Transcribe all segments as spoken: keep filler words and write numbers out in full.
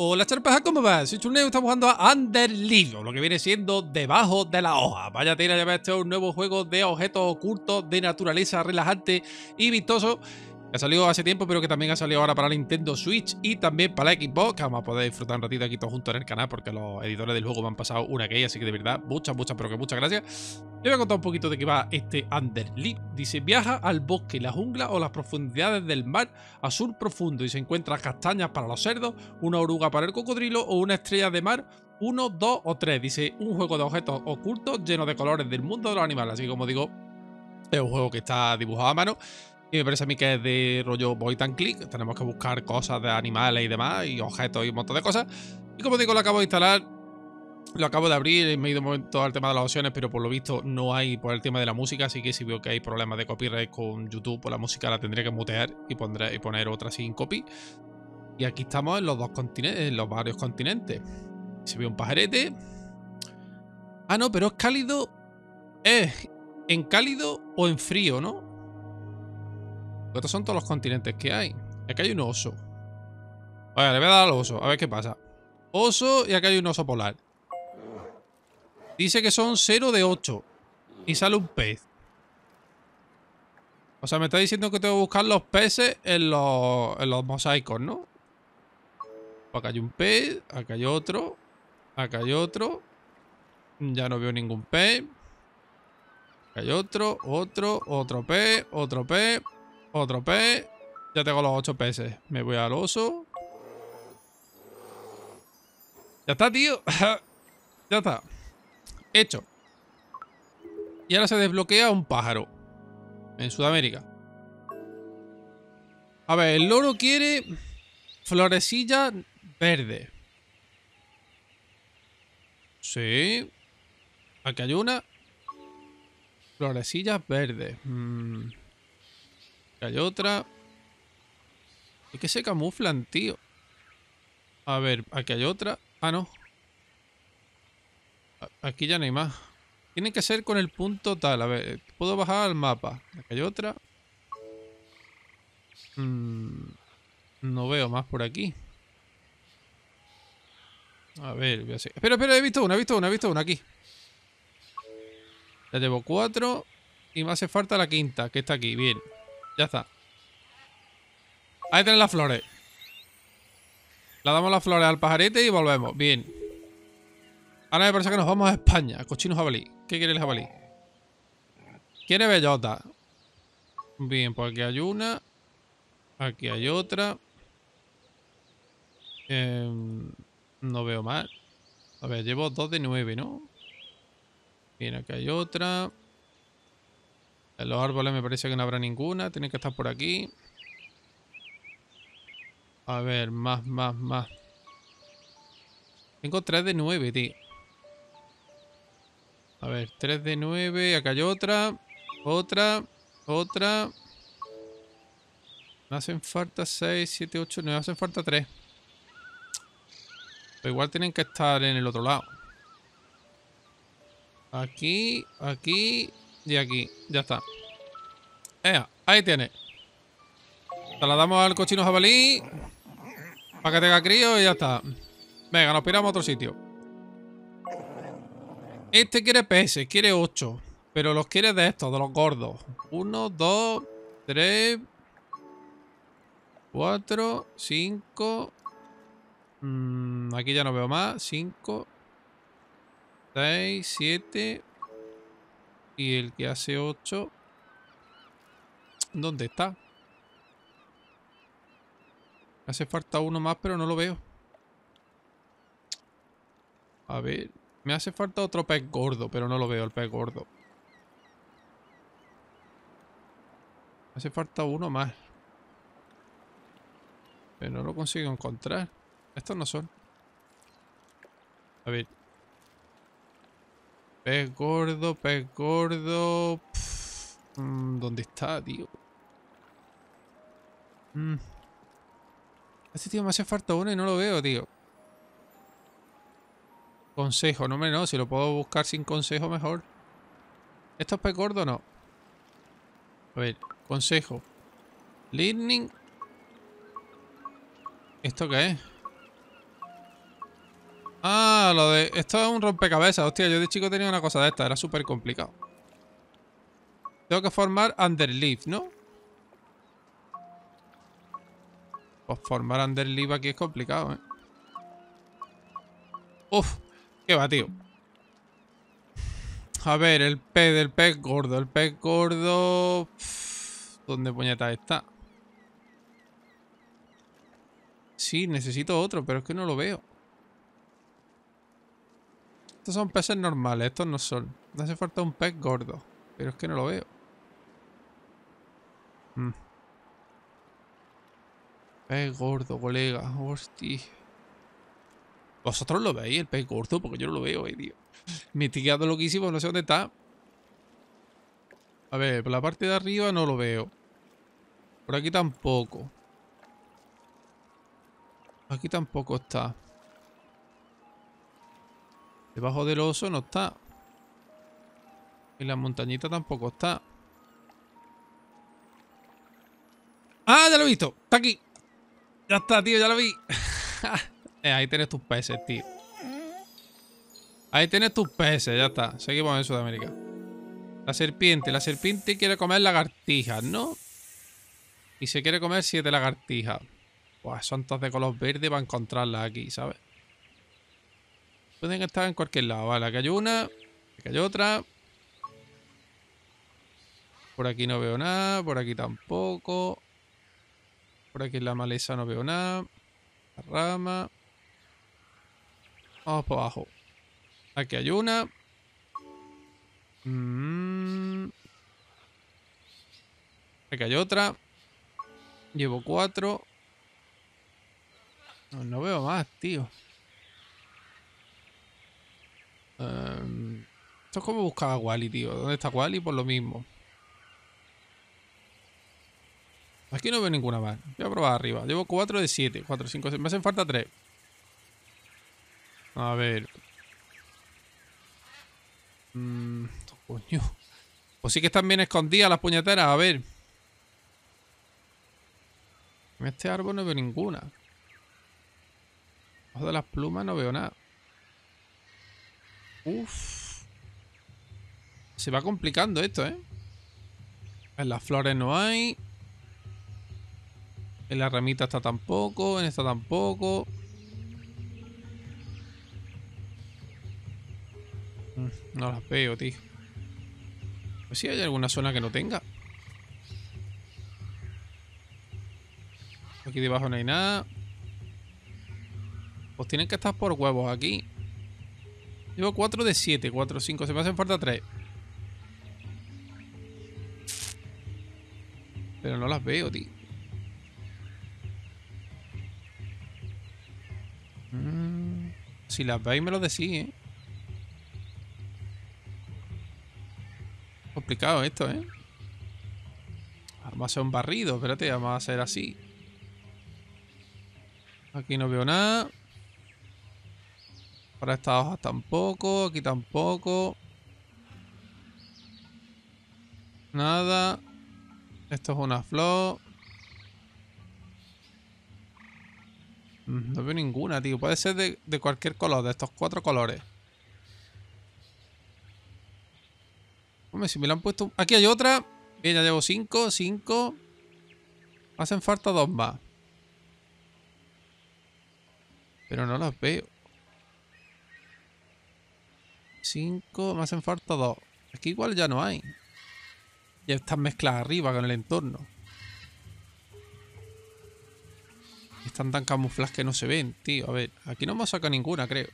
Hola Charpaja, ¿cómo vas? Soy Churneo, estamos jugando a Under League, o lo que viene siendo Debajo de la Hoja. Vaya tira, ya veis, este es un nuevo juego de objetos ocultos de naturaleza relajante y vistoso. Que ha salido hace tiempo, pero que también ha salido ahora para Nintendo Switch y también para la Xbox, que vamos a poder disfrutar un ratito aquí todos juntos en el canal, porque los editores del juego me han pasado una que hay, así que de verdad, muchas, muchas, pero que muchas gracias. Les voy a contar un poquito de qué va este Under League. Dice, viaja al bosque, la jungla o las profundidades del mar, azul profundo, y se encuentra castañas para los cerdos, una oruga para el cocodrilo o una estrella de mar, uno, dos o tres. Dice, un juego de objetos ocultos lleno de colores del mundo de los animales. Así que, como digo, es un juego que está dibujado a mano. Y me parece a mí que es de rollo Point and Click. Tenemos que buscar cosas de animales y demás, y objetos y un montón de cosas. Y como digo, lo acabo de instalar, lo acabo de abrir, y me he ido un momento al tema de las opciones, pero por lo visto no hay por el tema de la música, así que si veo que hay problemas de copyright con YouTube, pues la música la tendré que mutear y, pondré, y poner otra sin copy. Y aquí estamos en los dos continentes, en los varios continentes. Se ve un pajarete. Ah, no, pero es cálido. Es eh, en cálido o en frío, ¿no? Estos son todos los continentes que hay. Aquí hay un oso. Vale, le voy a dar al oso, a ver qué pasa. Oso, y acá hay un oso polar. Dice que son cero de ocho. Y sale un pez. O sea, me está diciendo que tengo que buscar los peces en los, en los mosaicos, ¿no? Acá hay un pez, acá hay otro, acá hay otro. Ya no veo ningún pez. Acá hay otro, otro, otro pez, otro pez. Otro pez. Ya tengo los ocho peces. Me voy al oso. Ya está, tío. Ya está. Hecho. Y ahora se desbloquea un pájaro. En Sudamérica. A ver, el loro quiere florecilla verde. Sí. Aquí hay una. Florecillas verdes. Mmm. Hay otra. Es que se camuflan, tío. A ver, aquí hay otra. Ah, no. Aquí ya no hay más. Tiene que ser con el punto tal. A ver, puedo bajar al mapa. Aquí hay otra. Mm, no veo más por aquí. A ver, voy a seguir. Espera, espera, he visto una, he visto una, he visto una aquí. Ya llevo cuatro. Y me hace falta la quinta, que está aquí. Bien. Ya está. Ahí tienen las flores. Le damos las flores al pajarete y volvemos. Bien. Ahora me parece que nos vamos a España. Cochino jabalí. ¿Qué quiere el jabalí? Quiere bellota. Bien, pues aquí hay una. Aquí hay otra. Eh, no veo más. A ver, llevo dos de nueve, ¿no? Bien, aquí hay otra. En los árboles me parece que no habrá ninguna. Tiene que estar por aquí. A ver, más, más, más. Tengo tres de nueve, tío. A ver, tres de nueve. Acá hay otra. Otra. Otra. Me hacen falta seis, siete, ocho. No, me hacen falta tres. Pero igual tienen que estar en el otro lado. Aquí, aquí... Y aquí, ya está. Ea, ahí tiene. Trasladamos al cochino jabalí para que tenga crío y ya está. Venga, nos piramos a otro sitio. Este quiere peces, quiere ocho. Pero los quiere de estos, de los gordos. uno, dos, tres, cuatro, cinco. Mm, aquí ya no veo más. cinco, seis, siete. Y el que hace ocho... ¿Dónde está? Hace falta uno más, pero no lo veo. A ver... Me hace falta otro pez gordo, pero no lo veo, el pez gordo. Me hace falta uno más. Pero no lo consigo encontrar. Estos no son. A ver... Pez gordo, pez gordo... Pff, ¿dónde está, tío? Mm. Este tío me hace falta uno y no lo veo, tío. Consejo, no me no, si lo puedo buscar sin consejo mejor. ¿Esto es pez gordo o no? A ver, consejo. Learning... ¿Esto qué es? Ah, lo de... Esto es un rompecabezas. Hostia, yo de chico tenía una cosa de esta. Era súper complicado. Tengo que formar Under Leaves, ¿no? Pues formar Under Leaves aquí es complicado, ¿eh? Uf, qué va, tío. A ver, el pez del pez gordo. El pez gordo... Uf, ¿dónde puñeta está? Sí, necesito otro, pero es que no lo veo. Estos son peces normales, estos no son. No hace falta un pez gordo, pero es que no lo veo. Mm. Pez gordo, colega. Hostia. ¿Vosotros lo veis, el pez gordo? Porque yo no lo veo, eh, tío. Mitigado loquísimo, no sé dónde está. A ver, por la parte de arriba no lo veo. Por aquí tampoco. Aquí tampoco está. Debajo del oso no está. Y la montañita tampoco está. ¡Ah, ya lo he visto! ¡Está aquí! Ya está, tío, ya lo vi. eh, ahí tienes tus peces, tío. Ahí tienes tus peces, ya está. Seguimos en Sudamérica. La serpiente. La serpiente quiere comer lagartijas, ¿no? Y se quiere comer siete lagartijas. Pues son todas de color verde para encontrarlas aquí, ¿sabes? Pueden estar en cualquier lado. Vale, aquí hay una. Aquí hay otra. Por aquí no veo nada, por aquí tampoco. Por aquí en la maleza no veo nada. La rama. Vamos por abajo. Aquí hay una. Mm. Aquí hay otra. Llevo cuatro. No, no veo más, tío. Um, esto es como buscar a Wally, tío. ¿Dónde está Wally? Por lo mismo. Aquí no veo ninguna más. Voy a probar arriba. Llevo cuatro de siete. cuatro, cinco, seis. Me hacen falta tres. A ver. Mm, coño. Pues sí que están bien escondidas las puñeteras. A ver. En este árbol no veo ninguna. Debajo de las plumas no veo nada. Uff. Se va complicando esto, ¿eh? En las flores no hay. En la ramita está tampoco, en esta tampoco. No las veo, tío. Pues si hay alguna zona que no tenga. Aquí debajo no hay nada. Pues tienen que estar por huevos aquí. Llevo cuatro de siete, cuatro, cinco. Se me hacen falta tres. Pero no las veo, tío. Si las veis me lo decís, ¿eh? Complicado esto, ¿eh? Vamos a hacer un barrido, espérate, vamos a hacer así. Aquí no veo nada. Para estas hojas tampoco, aquí tampoco. Nada. Esto es una flor. No veo ninguna, tío. Puede ser de, de cualquier color, de estos cuatro colores. Hombre, si me la han puesto... Aquí hay otra. Bien, ya llevo cinco, cinco. Hacen falta dos más. Pero no las veo. Cinco, me hacen falta dos. Aquí igual ya no hay. Ya están mezcladas arriba con el entorno. Están tan camufladas que no se ven, tío. A ver, aquí no hemos sacado ninguna, creo.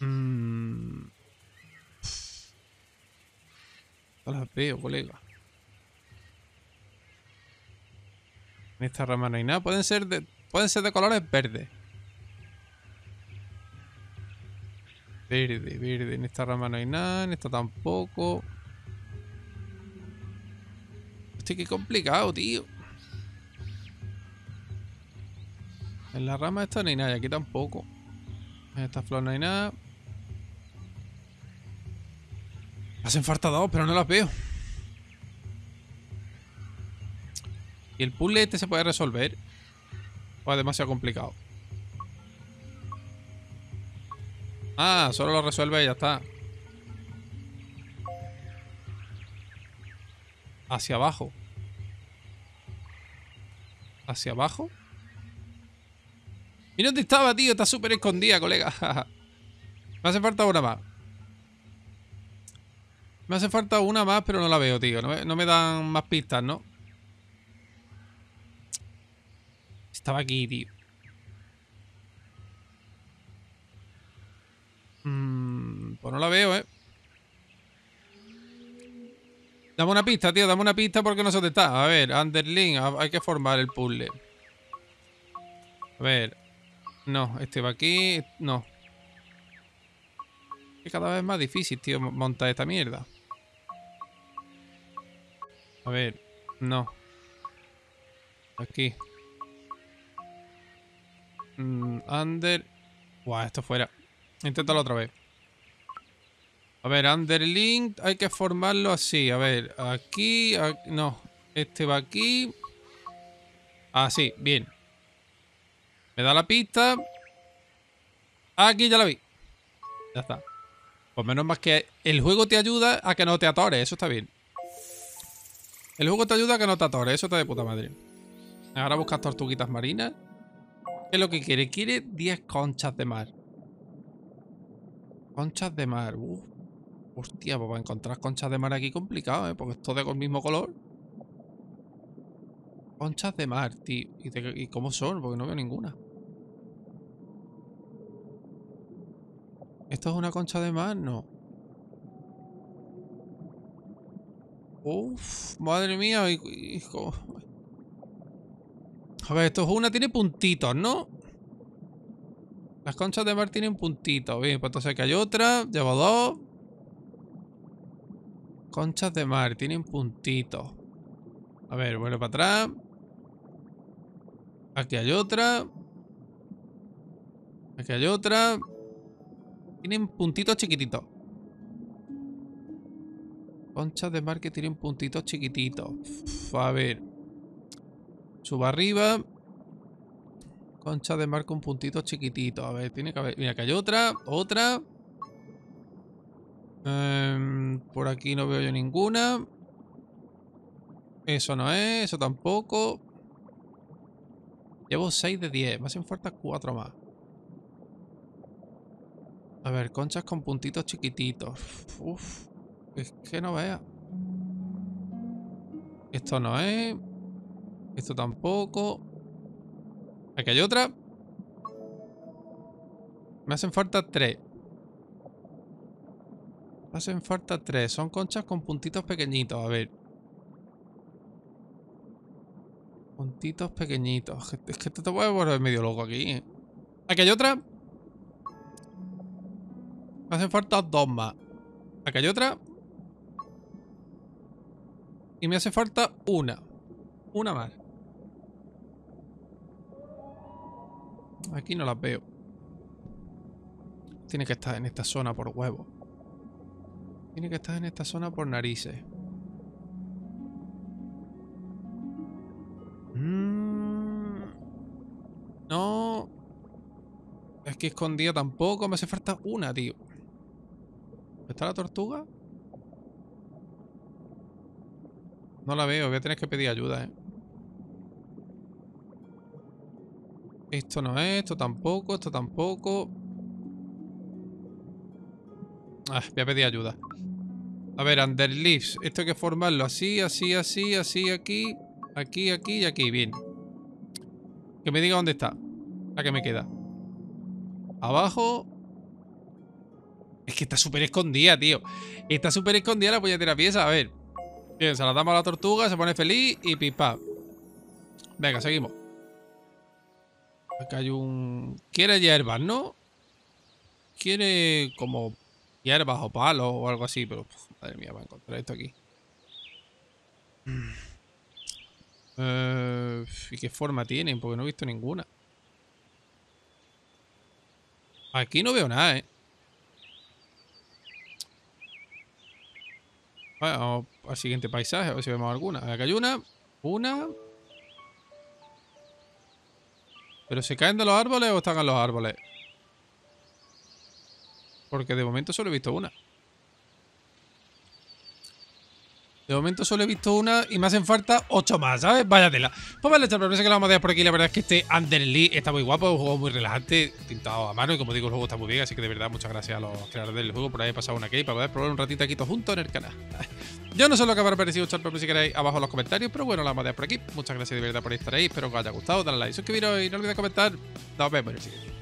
Mm. No las veo, colega. En esta rama no hay nada. Pueden ser de, pueden ser de colores verdes. Verde, verde. En esta rama no hay nada. En esta tampoco. Hostia, qué complicado, tío. En la rama esta no hay nada y aquí tampoco. En esta flor no hay nada. Hacen falta dos, pero no las veo. ¿Y el puzzle este se puede resolver? ¿O es demasiado complicado? Ah, solo lo resuelve y ya está. Hacia abajo. Hacia abajo. ¿Y dónde estaba, tío? Está súper escondida, colega. Me hace falta una más. Me hace falta una más, pero no la veo, tío. No me, no me dan más pistas, ¿no? Estaba aquí, tío. Mm, pues no la veo, ¿eh? Dame una pista, tío. Dame una pista porque no sé dónde está. A ver, Under League. Hay que formar el puzzle. A ver. No, este va aquí. No. Es cada vez más difícil, tío, montar esta mierda. A ver. No. Aquí. Mm, under... Buah, esto fuera. Inténtalo otra vez. A ver, Underlink hay que formarlo así. A ver, aquí, aquí... No, este va aquí. Así, bien. Me da la pista. Aquí ya la vi. Ya está. Pues menos más que el juego te ayuda a que no te atores. Eso está bien. El juego te ayuda a que no te atores. Eso está de puta madre. Ahora buscas tortuguitas marinas. ¿Qué es lo que quiere? Quiere diez conchas de mar. Conchas de mar. Uf. Hostia, pues para encontrar conchas de mar aquí complicado, ¿eh? Porque es todo del mismo color. Conchas de mar, tío. ¿Y, te, ¿Y cómo son? Porque no veo ninguna. ¿Esto es una concha de mar? No. Uf, madre mía. Hijo. A ver, esto es una... Tiene puntitos, ¿no? Las conchas de mar tienen puntitos. Bien, pues entonces aquí hay otra. Llevo dos. Conchas de mar tienen puntitos. A ver, vuelve para atrás. Aquí hay otra. Aquí hay otra. Tienen puntitos chiquititos. Conchas de mar que tienen puntitos chiquititos. Uf, a ver. Suba arriba. Concha de mar con puntitos chiquititos. A ver, tiene que haber... Mira, que hay otra. Otra. Um, por aquí no veo yo ninguna. Eso no es. Eso tampoco. Llevo seis de diez. Me hacen falta cuatro más. A ver, conchas con puntitos chiquititos. Uf. Es que no vea. Esto no es. Esto tampoco. Aquí hay otra. Me hacen falta tres. Me hacen falta tres. Son conchas con puntitos pequeñitos. A ver. Puntitos pequeñitos. Es que te voy a volver medio loco aquí. Aquí hay otra. Me hacen falta dos más. Aquí hay otra. Y me hace falta una. Una más. Aquí no las veo. Tiene que estar en esta zona por huevo. Tiene que estar en esta zona por narices. Mm. No. Es que escondida tampoco. Me hace falta una, tío. ¿Está la tortuga? No la veo. Voy a tener que pedir ayuda, eh. Esto no es, esto tampoco, esto tampoco. Ah, voy a pedir ayuda. A ver, Under Leaves. Esto hay que formarlo así, así, así, así, aquí, aquí, aquí y aquí. Bien. Que me diga dónde está. La que me queda. Abajo. Es que está súper escondida, tío. Está súper escondida la puñetera pieza. A ver. Bien, se la damos a la tortuga, se pone feliz y pipa. Venga, seguimos. Acá hay un... Quiere hierbas, ¿no? Quiere como hierbas o palos o algo así. Pero, madre mía, va a encontrar esto aquí. Uh, ¿Y qué forma tienen? Porque no he visto ninguna. Aquí no veo nada, ¿eh? Vamos al siguiente paisaje, a ver si vemos alguna. Acá hay una. Una... ¿Pero se caen de los árboles o están en los árboles? Porque de momento solo he visto una. De momento solo he visto una y me hacen falta ocho más, ¿sabes? Vaya tela. Pues vale, esta promesa que la vamos a dejar por aquí. La verdad es que este Under League está muy guapo, es un juego muy relajante, pintado a mano. Y como digo, el juego está muy bien, así que de verdad muchas gracias a los creadores del juego por haber pasado una aquí para poder probar un ratito aquí todos juntos en el canal. Yo no sé lo que habrá parecido echar por si queréis abajo en los comentarios, pero bueno, la vamos a dejar por aquí. Muchas gracias de verdad por estar ahí, espero que os haya gustado, dadle like, suscribiros y no olvidéis comentar. Nos vemos en el siguiente.